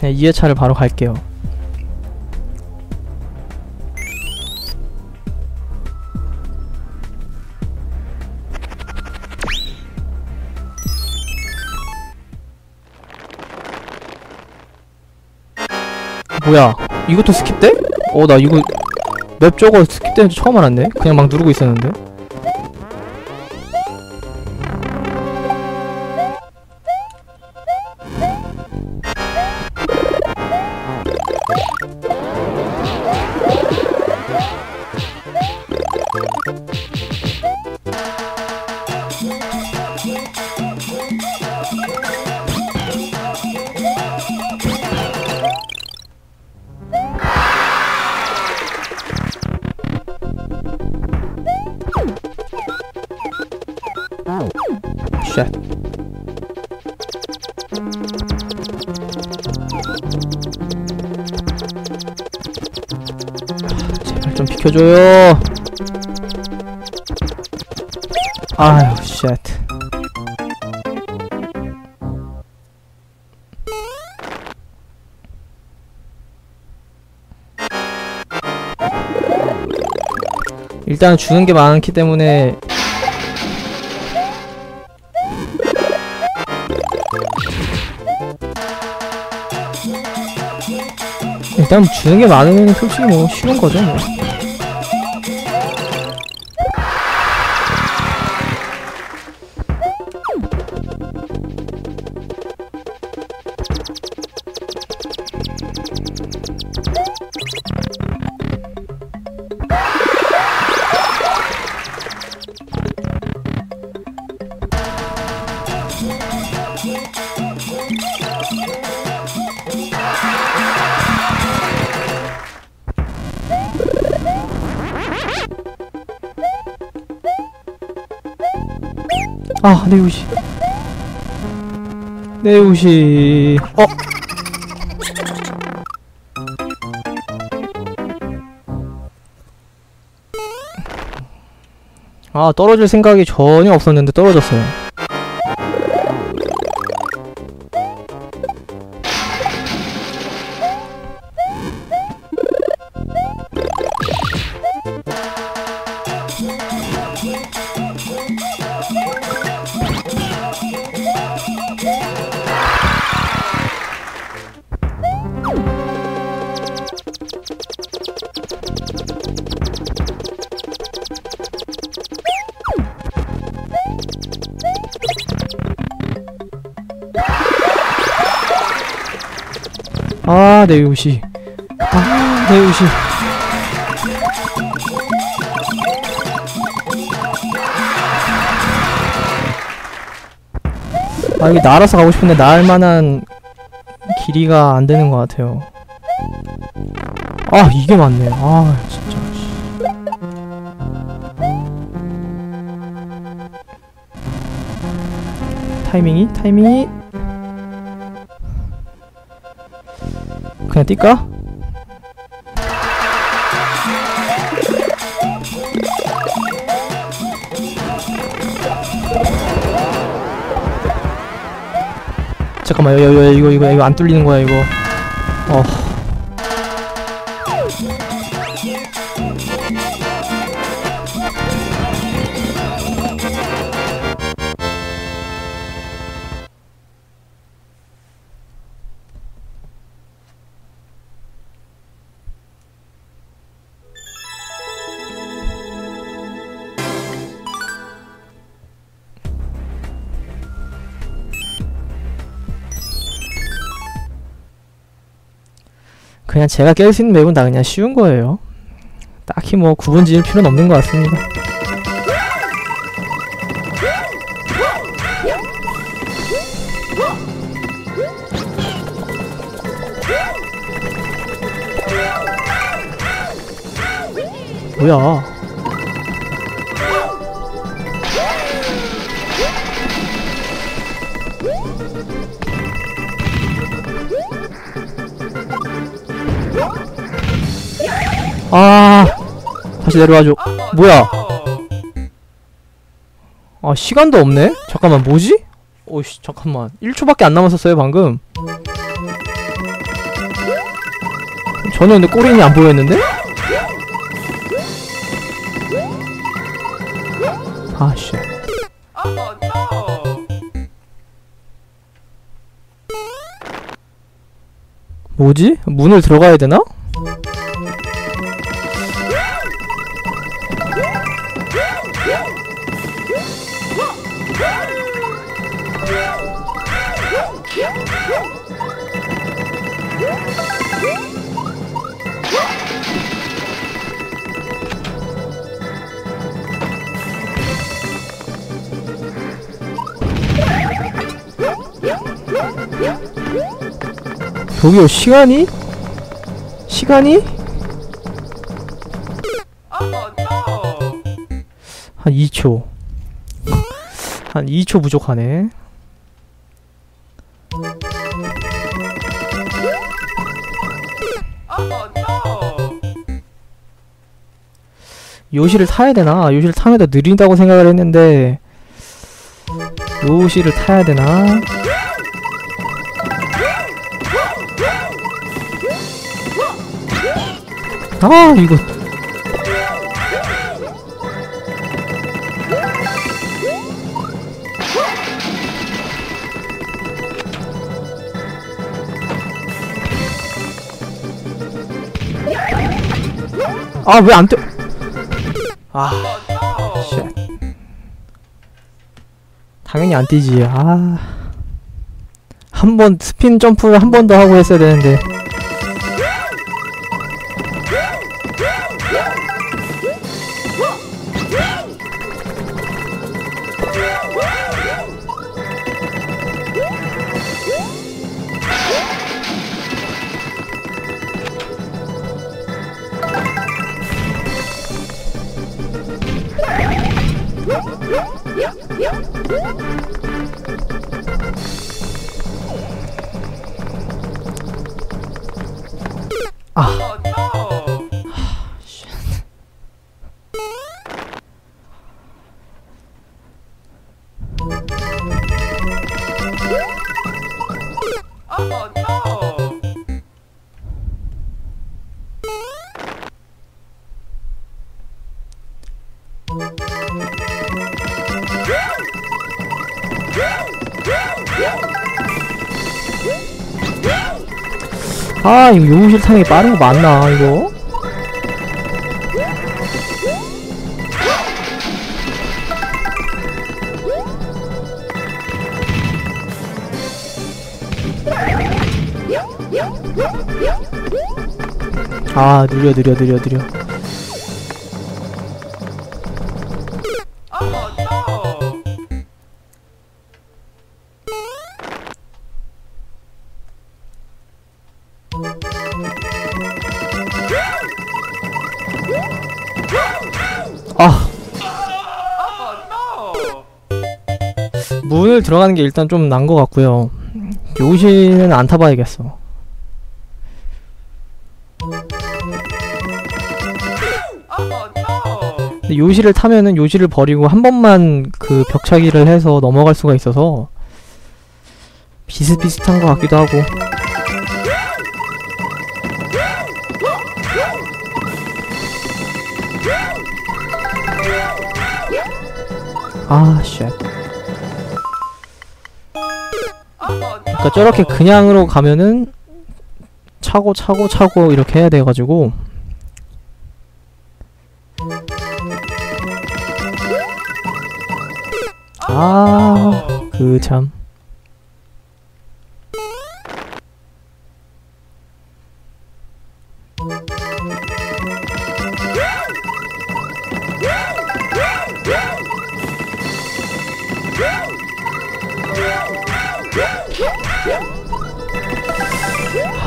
그냥 2회차를 바로 갈게요. 뭐야, 이것도 스킵돼? 어, 나 이거 맵 저거 스킵되는지 처음 알았네. 그냥 막 누르고 있었는데. 줘요. 아유, 쉣. 일단 주는 게 많기 때문에 일단 주는 게 많으면 솔직히 뭐 쉬운 거죠, 뭐. 아, 내 옷이. 내 옷이. 어? 아, 떨어질 생각이 전혀 없었는데 떨어졌어요. 아, 내 옷이. 아, 내 옷이. 아, 여기 날아서 가고 싶은데 날 만한 길이가 안 되는 것 같아요. 아, 이게 맞네. 아, 진짜. 타이밍이. 그냥 뛸까? 잠깐만, 이거 안 뚫리는 거야, 이거. 어. 그냥 제가 깰 수 있는 맵은 다 그냥 쉬운 거예요. 딱히 뭐 구분 지을 필요는 없는 것 같습니다. 뭐야? 아, 다시 내려와줘. 뭐야? 아, 시간도 없네? 잠깐만, 뭐지? 오씨, 잠깐만. 1초밖에 안 남았었어요, 방금. 전혀 근데 꼬린이 안 보였는데? 아, 씨. 뭐지? 문을 들어가야 되나? 저기요, 시간이? 시간이? 한 2초. 한 2초 부족하네. 요시를 타야 되나? 요시를 타면 더 느린다고 생각을 했는데, 요시를 타야 되나? 아, 이거. 아, 왜 안 돼? 아, 쉣. 당연히 안 뛰지. 아, 한 번 스핀 점프를 한 번 더 하고 했어야 되는데. 아, 이거 요실 타는 게 빠른 거 맞나, 이거? 아, 느려. 문을 들어가는 게 일단 좀 난 것 같고요. 요시는 안 타봐야겠어. 근데 요시를 타면은 요시를 버리고 한 번만 그 벽차기를 해서 넘어갈 수가 있어서 비슷비슷한 것 같기도 하고. 아, 쉣. 그니까 저렇게 그냥으로 가면은 차고 이렇게 해야 돼가지고. 아, 그 참.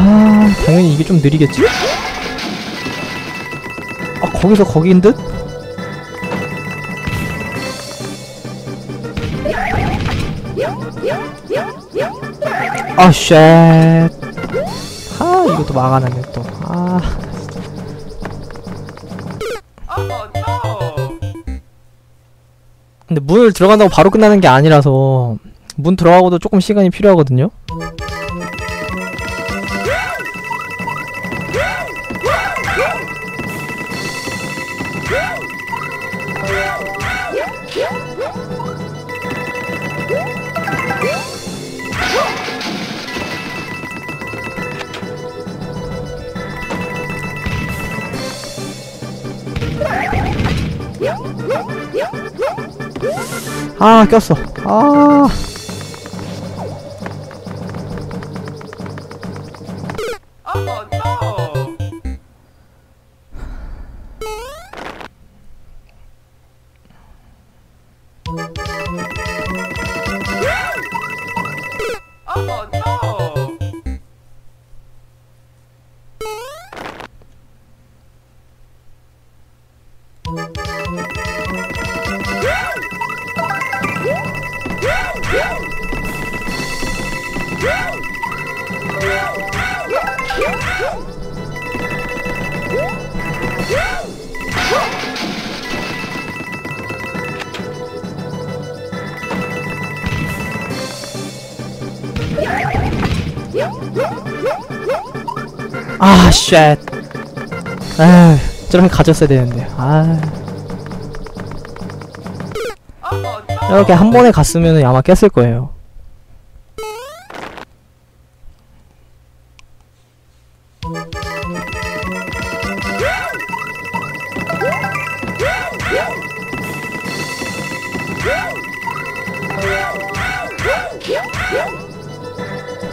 아, 당연히 이게 좀 느리겠지? 아, 거기서 거기인 듯? 아, 쉣. 아, 이것도 막아놨네, 또. 아. 근데 문을 들어간다고 바로 끝나는 게 아니라서 문 들어가고도 조금 시간이 필요하거든요? 아, 꼈어. 아. 아, 쉣. 에휴, 저렇게 가졌어야 되는데. 아. 이렇게 한 번에 갔으면 아마 깼을 거예요.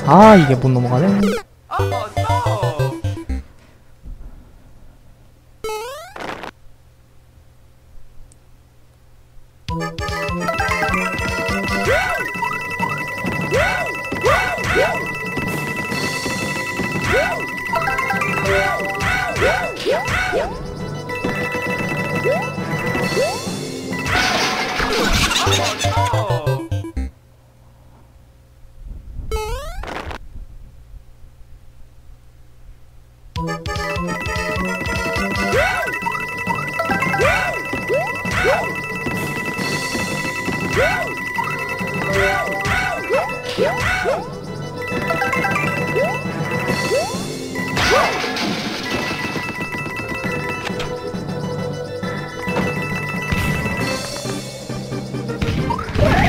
아, 이게 못 넘어가네.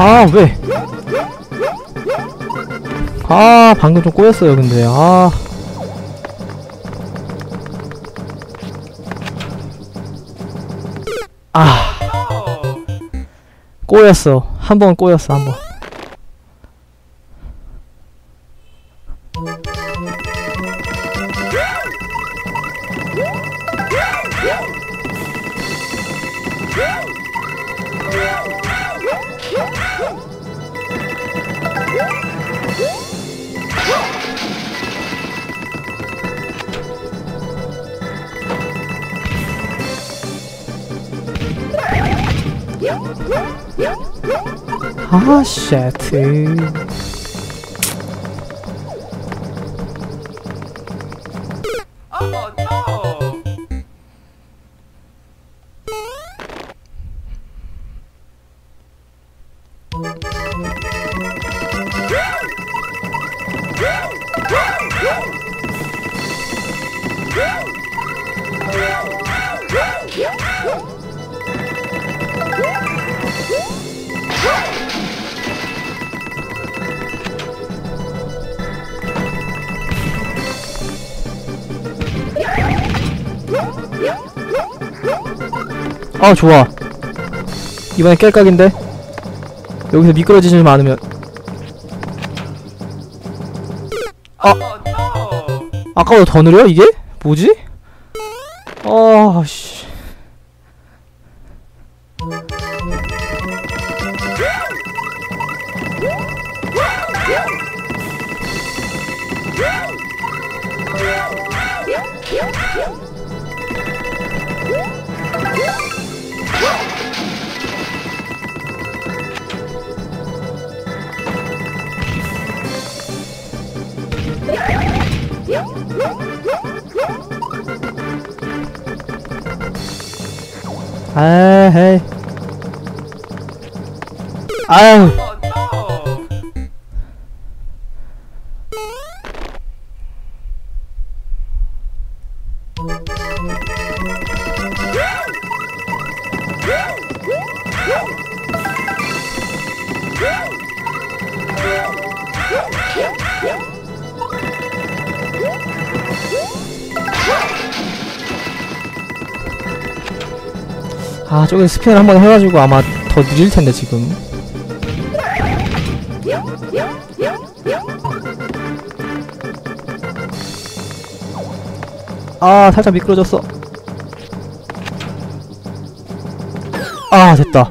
아, 왜? 아, 방금 좀 꼬였어요, 근데. 아. 아. 꼬였어. 한 번 꼬였어, 한 번. 아, 쉣. 아, 좋아. 이번엔 깰 각인데? 여기서 미끄러지지 않으면. 아! 아까보다 더 느려? 이게? 뭐지? 아, 씨. 에헤이. 아유. 아, 저기 스피닝 한번 해가지고 아마 더 느릴 텐데 지금. 아, 살짝 미끄러졌어. 아, 됐다.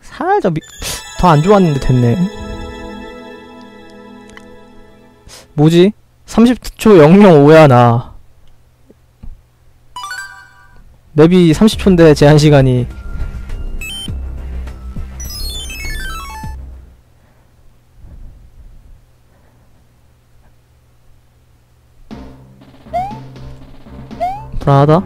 살짝 더 안 좋았는데 됐네. 뭐지? 30초 005야 나. 맵이 30초인데 제한시간이. 불안하다?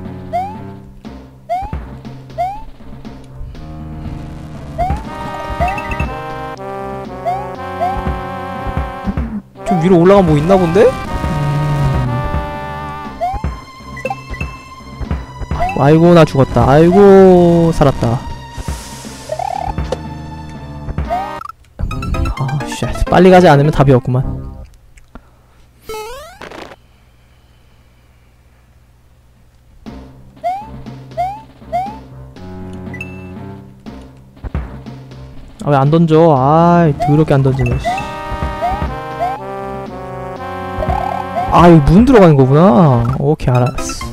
좀 위로 올라가면 뭐 있나 본데? 아이고 나 죽었다. 아이고 살았다. 아 쉣. 빨리 가지 않으면 답이 없구만. 아, 왜 안 던져? 아이, 더럽게 안 던지네. 아, 이거 문 들어가는 거구나. 오케이, 알았어.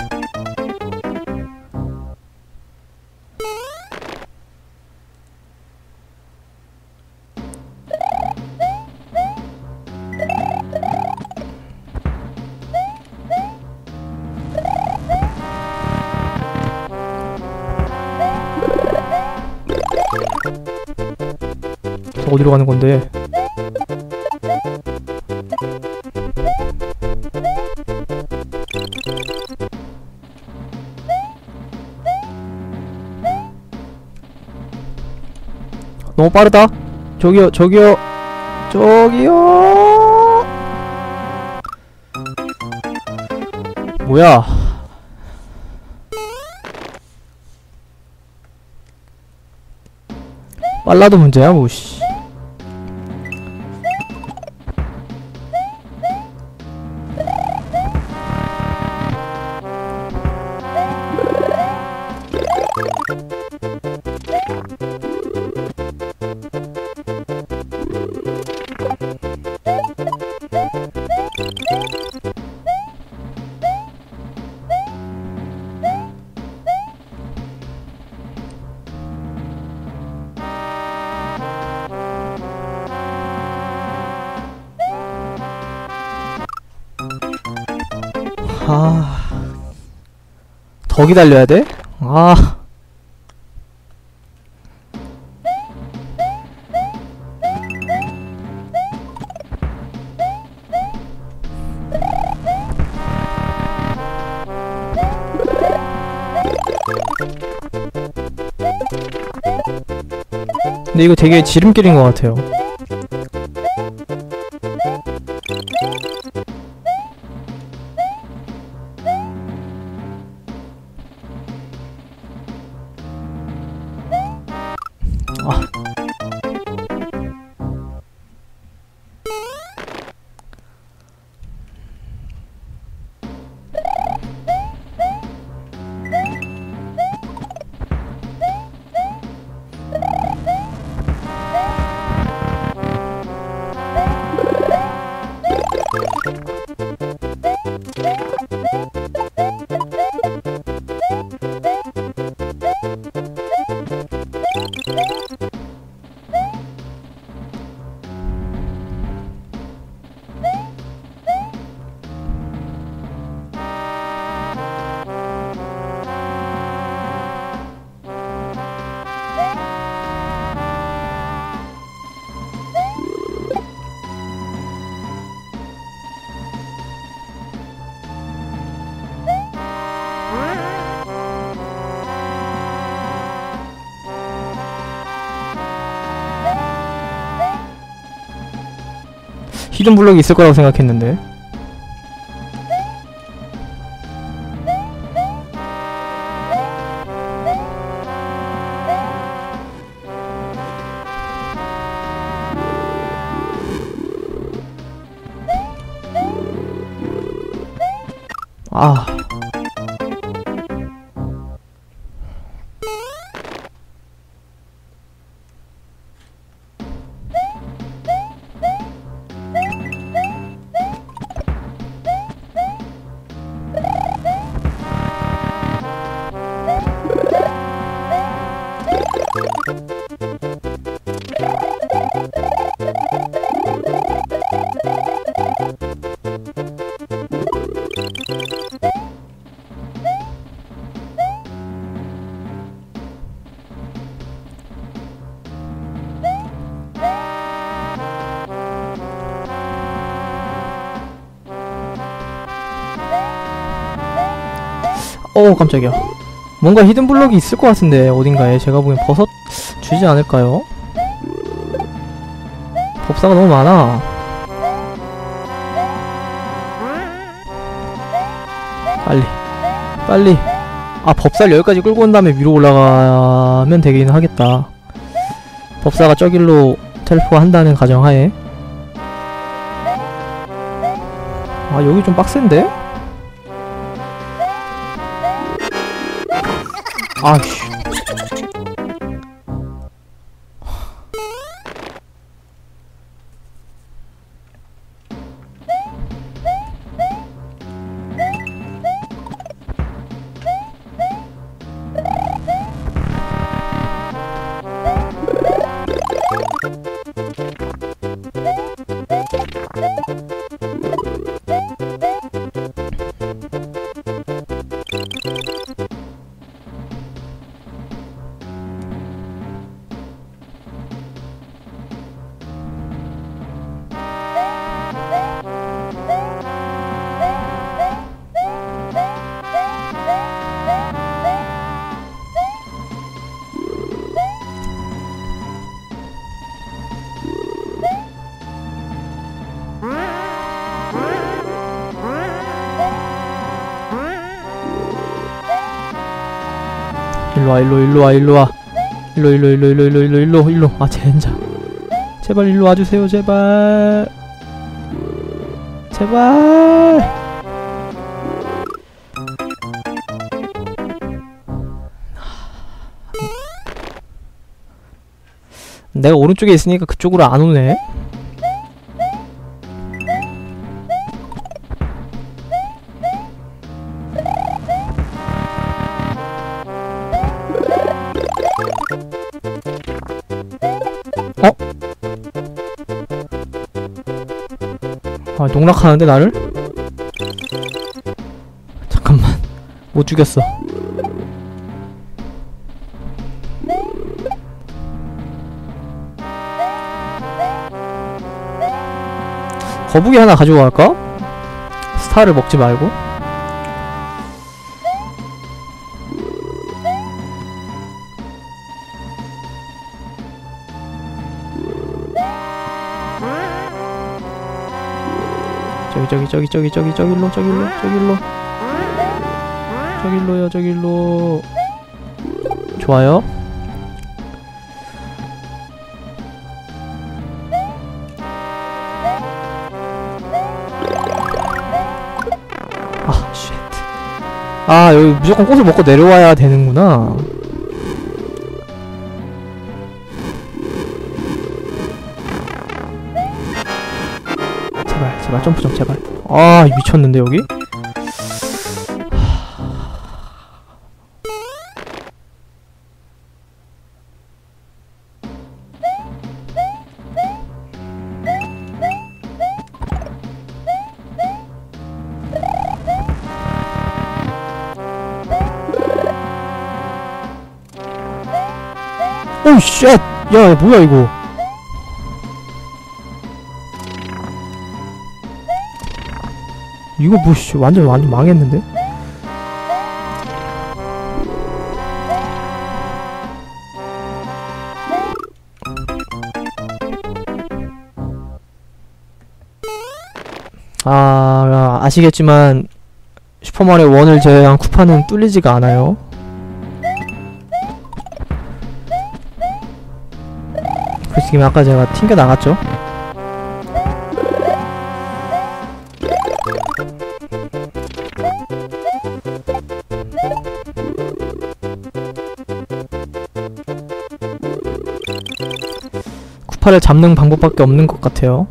어디로 가는 건데? 너무 빠르다. 저기요, 저기요, 저기요. 뭐야? 빨라도 문제야, 뭐 씨. 아... 더 기다려야 돼? 아... 근데 이거 되게 지름길인 것 같아요. 히든 블록이 있을 거라고 생각했는데. 아. 오 깜짝이야. 뭔가 히든블록이 있을 것 같은데 어딘가에. 제가 보기엔 버섯 주지 않을까요? 법사가 너무 많아. 빨리 빨리. 아 법사를 여기까지 끌고 온 다음에 위로 올라가면 되긴 하겠다. 법사가 저길로 텔포한다는 가정하에. 아 여기 좀 빡센데? 아휴. 일로와 일로와 일로와 일로와 일로와 일로와. 아 젠장. 제발 일로 와주세요. 제발 제발. 내가 오른쪽에 있으니까 그쪽으로 안 오네. 아 농락하는데 나를? 잠깐만. 못 죽였어. 거북이 하나 가지고 갈까? 스타를 먹지 말고. 저길로 저길로요. 저길로. 좋아요. 아 쉣. 아 여기 무조건 꽃을 먹고 내려와야 되는구나. 제발 점프 좀 제발. 아 미쳤는데 여기? 오 쉣! 야 뭐야 이거. 이거 뭐 씨 완전 망했는데? 아 아시겠지만 슈퍼마리오 1을 제외한 쿠파는 뚫리지가 않아요. 그래서 지금 아까 제가 튕겨나갔죠? 알파를 잡는 방법밖에 없는 것 같아요.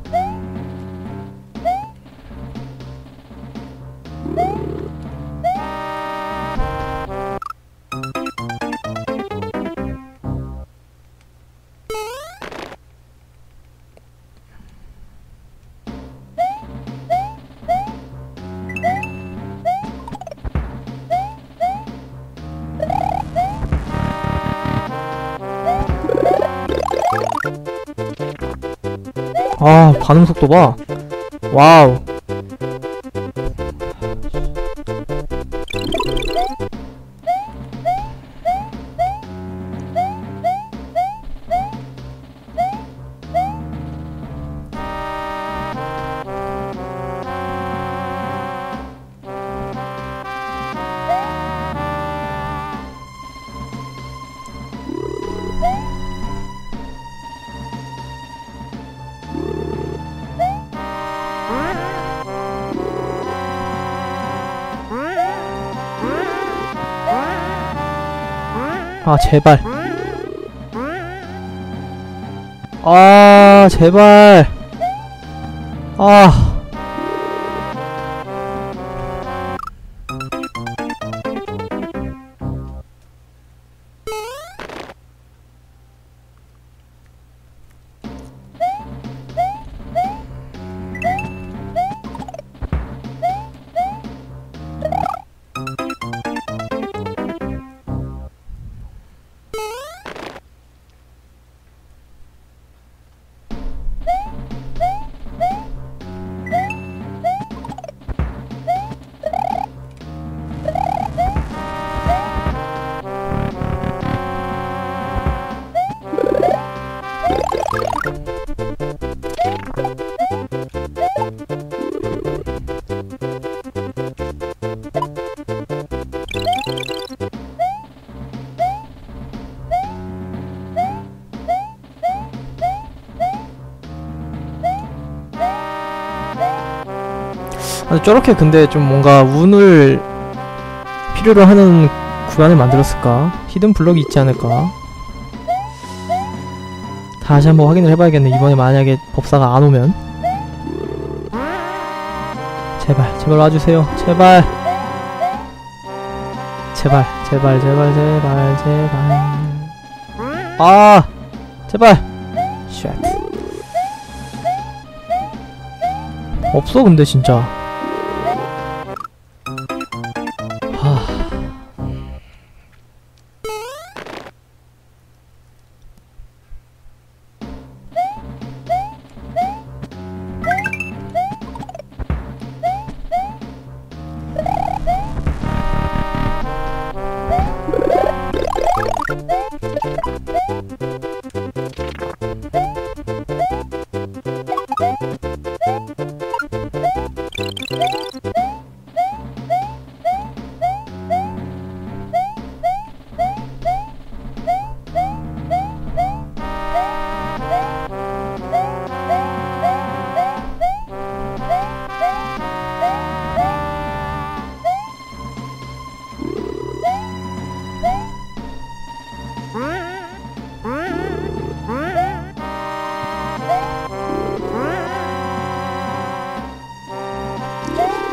아, 반응 속도 봐. 와우. 아, 제발. 아, 제발. 아. 저렇게 근데 좀 뭔가 운을 필요로 하는 구간을 만들었을까? 히든 블럭이 있지 않을까? 다시 한번 확인을 해봐야겠네. 이번에 만약에 법사가 안 오면. 제발, 제발 와주세요. 제발. 제발, 제발, 제발, 제발, 제발. 아! 제발! 쉣. 없어, 근데 진짜.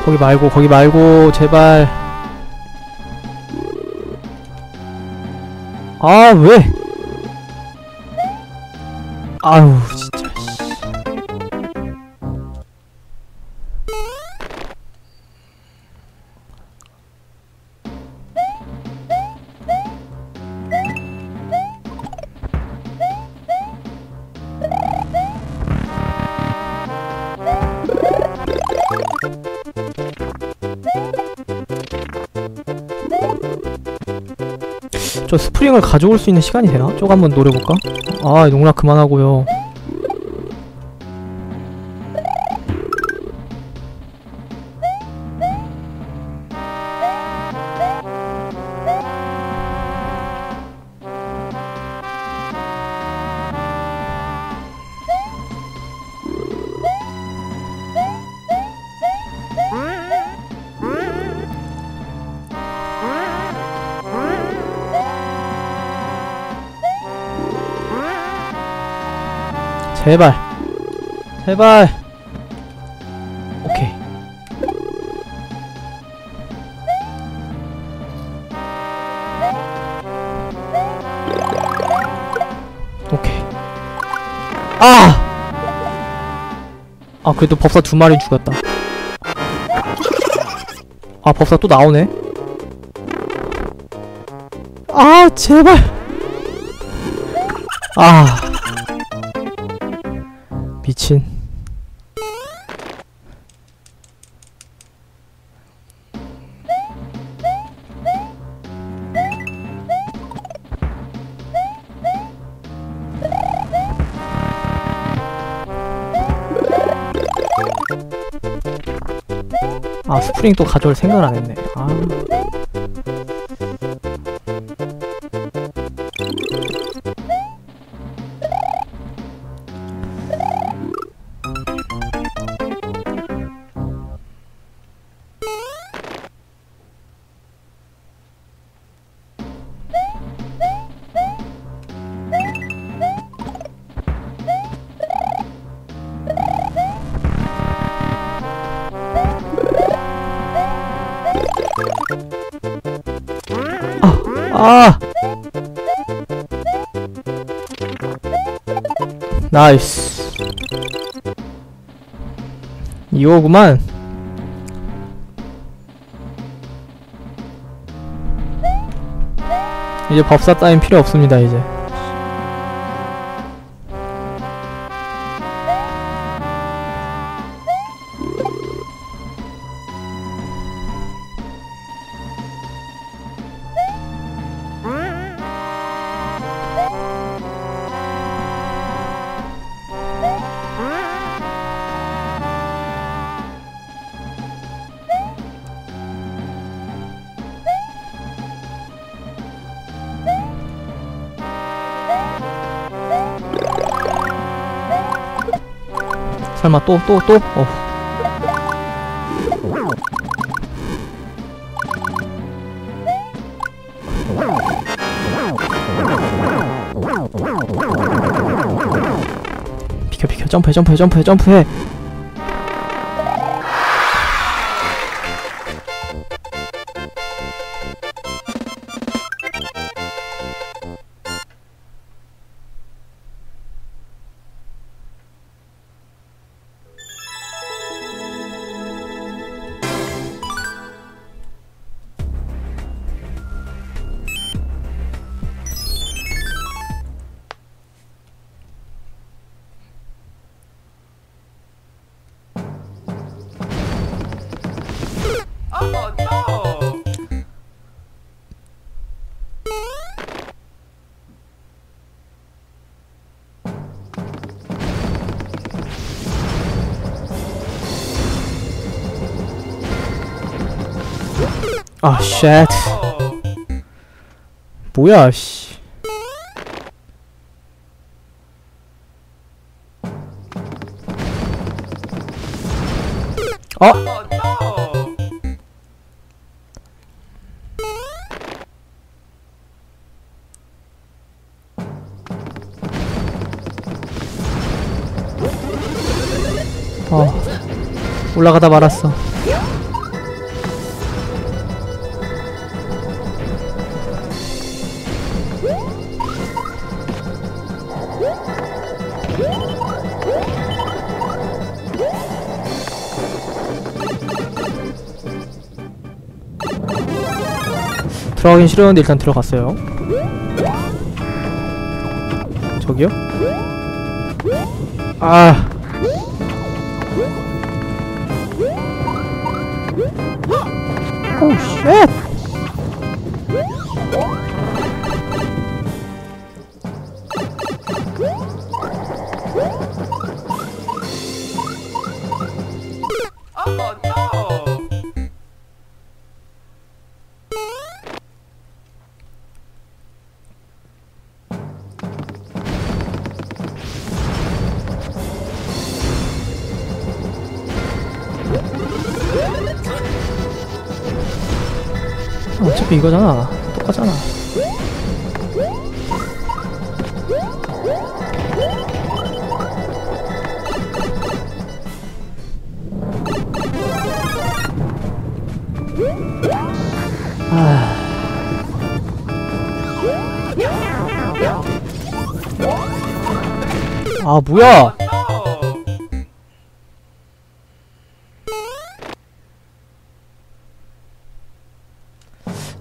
거기 말고, 거기 말고, 제발. 아, 왜? 아유, 진짜. 저 스프링을 가져올 수 있는 시간이 되나? 저거 한번 노려볼까? 아, 농락 그만하고요. 제발. 제발. 오케이. 오케이. 아! 아, 그래도 법사 2마리 죽였다. 아, 법사 또 나오네. 아, 제발. 아. 미친. 아, 스프링 또 가져올 생각을 안 했네. 아. 아! 나이스. 이거구만. 이제 법사 따윈 필요 없습니다, 이제. 설마 또? 비켜 점프해. 아, 쉣. 뭐야, 씨. 어? 어. 올라가다 말았어. 들어가긴 싫었는데 일단 들어갔어요. 저기요? 아. 오, 쉣. 어차피 이거잖아. 똑같잖아. 아 뭐야?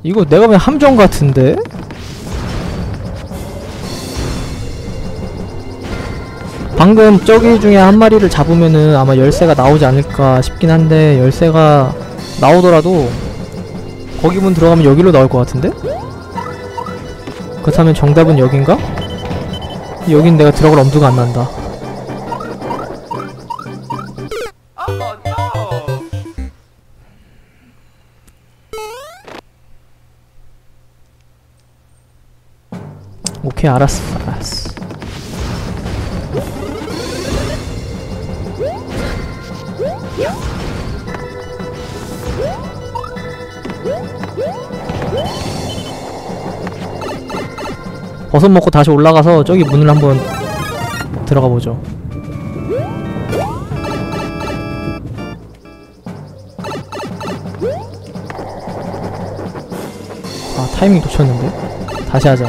이거 내가 보면 함정 같은데? 방금 저기 중에 한 마리를 잡으면은 아마 열쇠가 나오지 않을까 싶긴 한데, 열쇠가 나오더라도 거기 문 들어가면 여기로 나올 것 같은데? 그렇다면 정답은 여긴가? 여긴 내가 들어갈 엄두가 안 난다. 오케이, 알았어. 버섯 먹고 다시 올라가서 저기 문을 한번 들어가보죠. 아, 타이밍 놓쳤는데? 다시 하자.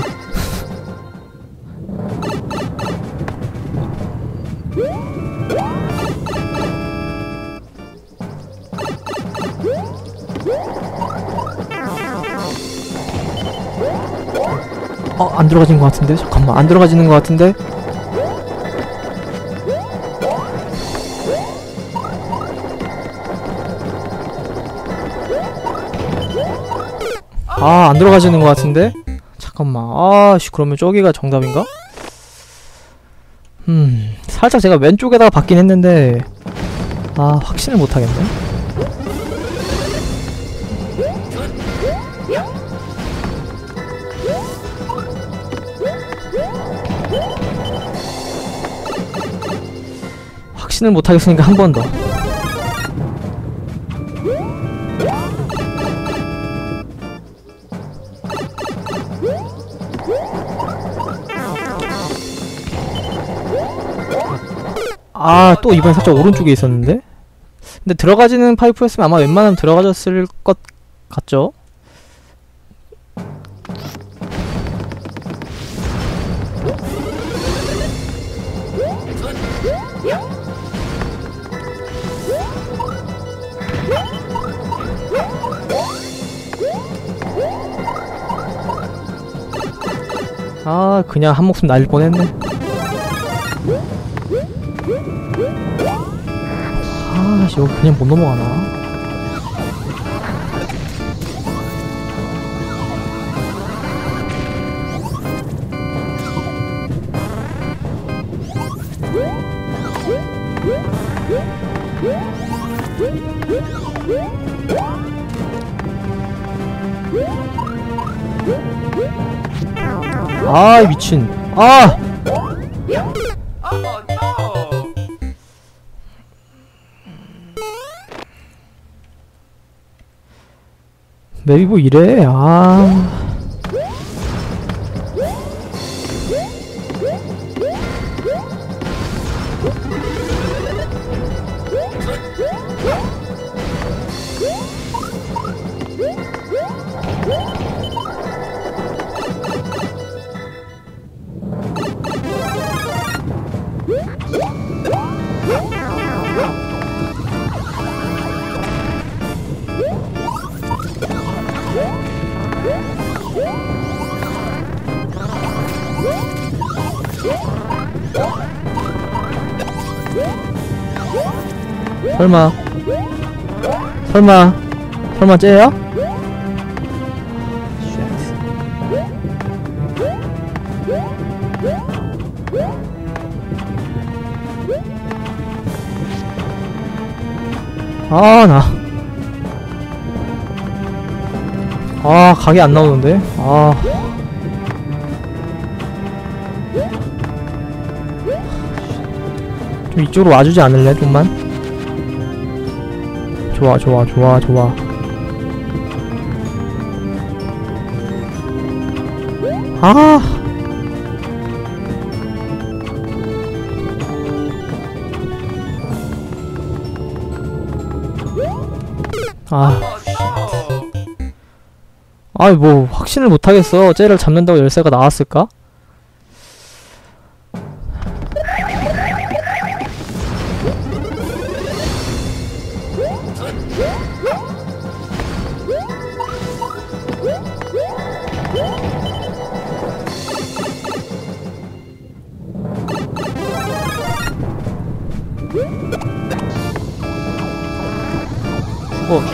안 들어가진 것 같은데? 잠깐만, 안 들어가지는 것 같은데? 아, 안 들어가지는 것 같은데? 잠깐만, 아씨, 그러면 저기가 정답인가? 살짝 제가 왼쪽에다가 받긴 했는데, 아, 확신을 못하겠네? 확신을 못하겠으니까 한 번 더. 아, 또 이번엔 살짝 오른쪽에 있었는데? 근데 들어가지는 파이프였으면 아마 웬만하면 들어가졌을 것 같죠? 아, 그냥 한 목숨 날릴 뻔했네. 아, 이거 그냥 못 넘어가나? 아, 미친. 아! 맵이 뭐 이래? 아... 설마 쟤야? 아, 나. 아, 각이 안 나오는데? 아. 좀 이쪽으로 와주지 않을래, 좀만? 좋아. 아! 아. 아이 뭐 확신을 못하겠어. 쟤를 잡는다고 열쇠가 나왔을까?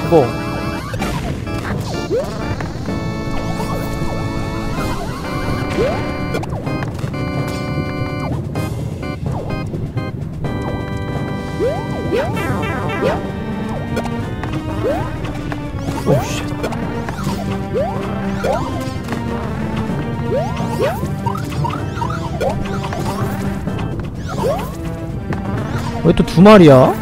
죽어. 오, 씨. 왜 또 두 마리야?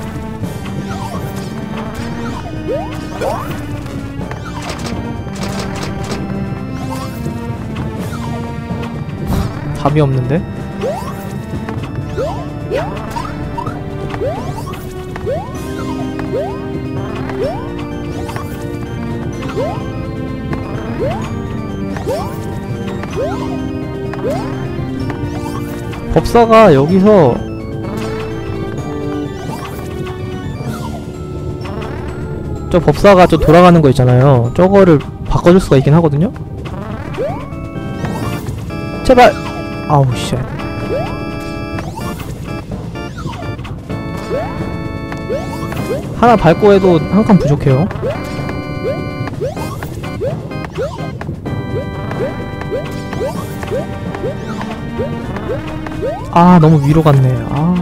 답이 없는데? 법사가 여기서 저 법사가 저 돌아가는 거 있잖아요. 저거를 바꿔줄 수가 있긴 하거든요? 제발! 아우 씨. 하나 밟고 해도 한 칸 부족해요. 아, 너무 위로 갔네. 아.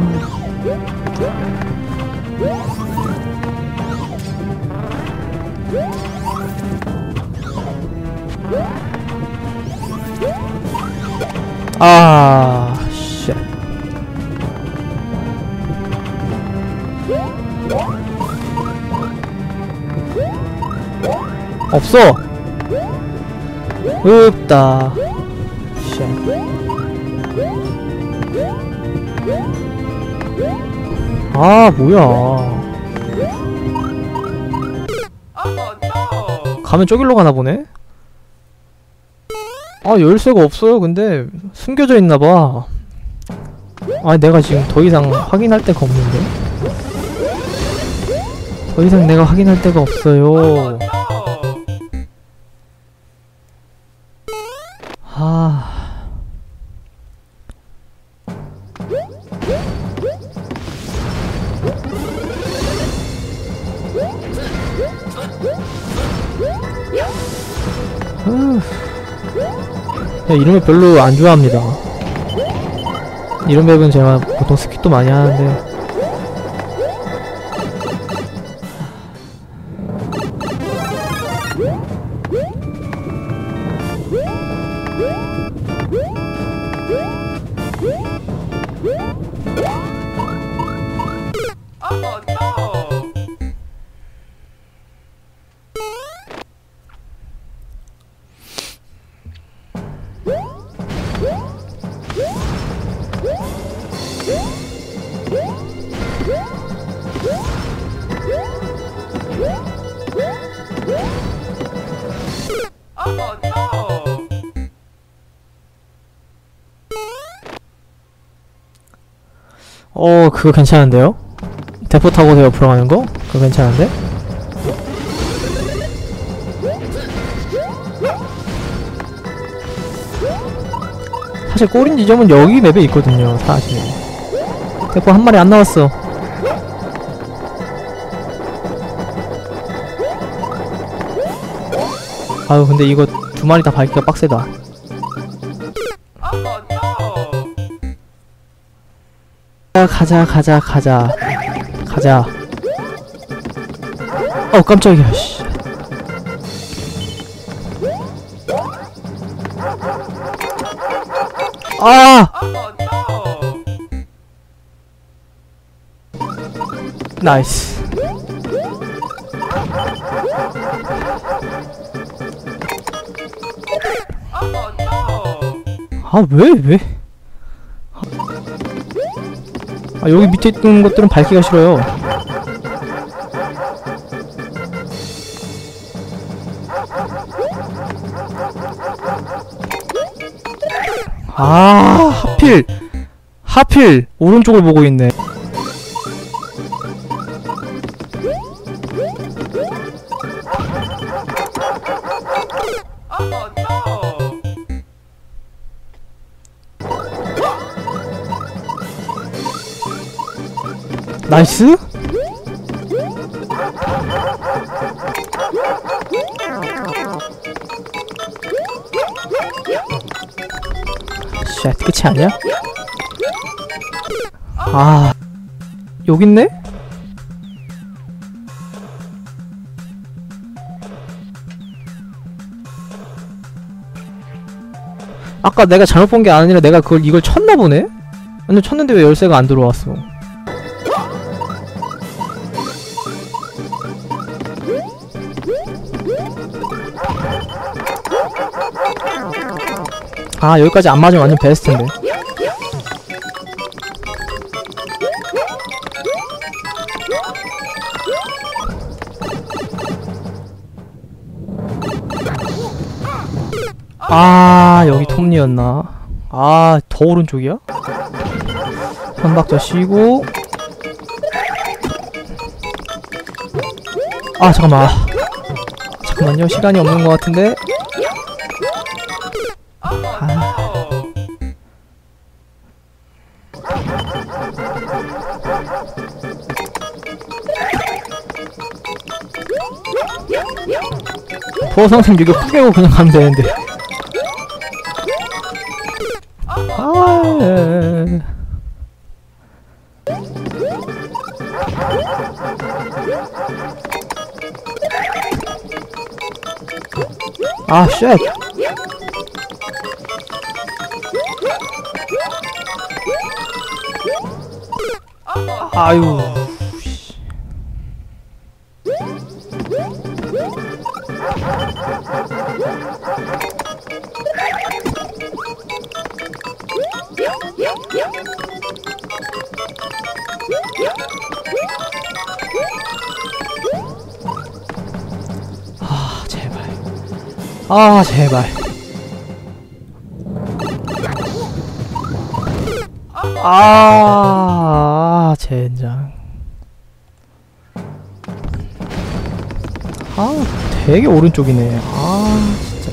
아, 쉣. 없어. 없다. 쉣. 아, 뭐야. 가면 저길로 가나 보네. 아, 열쇠가 없어요. 근데 숨겨져 있나봐. 아, 내가 지금 더 이상 확인할 데가 없는데. 더 이상 내가 확인할 데가 없어요. 아, 이런 맵 별로 안 좋아합니다. 이런 맵은 제가 보통 스킵도 많이 하는데. 그거 괜찮은데요? 대포 타고 대 옆으로 가는 거? 그거 괜찮은데? 사실 꼬린 지점은 여기 맵에 있거든요. 사실 대포 한 마리 안 나왔어. 아유, 근데 이거 두 마리 다 밟기가 빡세다. 가자. 어, 깜짝이야. 씨. 아! 나이스. 아, 왜? 아, 여기 밑에 있는 것들은 밟기가 싫어요. 아, 하필 오른쪽을 보고 있네. 나이스? 쉣, 끝이 아니야? 아, 여기 있네? 아까 내가 잘못 본 게 아니라 내가 그걸 이걸 쳤나 보네? 아니, 쳤는데 왜 열쇠가 안 들어왔어? 아, 여기까지 안 맞으면 완전 베스트인데. 아, 여기 톱니였나? 아, 더 오른쪽이야? 한 박자 쉬고. 아, 잠깐만. 잠깐만요. 시간이 없는 것 같은데. 포상생 이거 푸개고 그냥 가면 되는데. 아, 예. 아, 쉣. 아유. 아, 제발. 아, 제발. 아, 젠장. 아, 되게 오른쪽이네. 아, 진짜.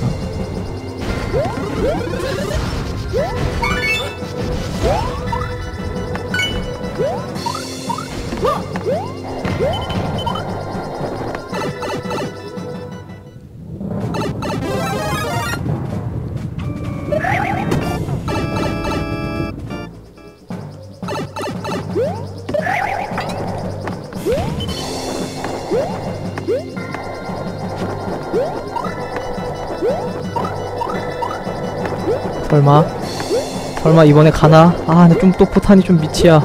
설마 이번에 가나? 아, 근데 좀 또 포탄이 좀 미치야.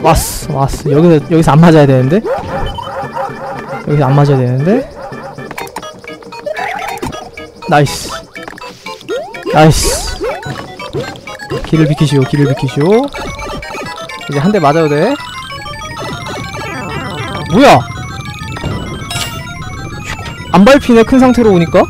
왔어. 여기서 안 맞아야 되는데? 여기서 안 맞아야 되는데? 나이스. 길을 비키시오. 이제 한 대 맞아도 돼. 뭐야? 안 밟히네, 큰 상태로 오니까?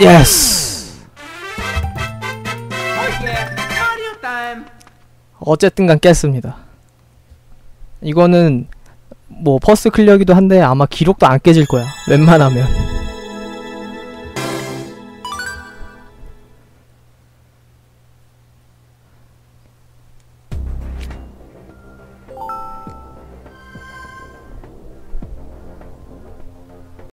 예스! 어쨌든간 깼습니다. 이거는 뭐 퍼스 클리어기도 한데 아마 기록도 안 깨질 거야, 웬만하면.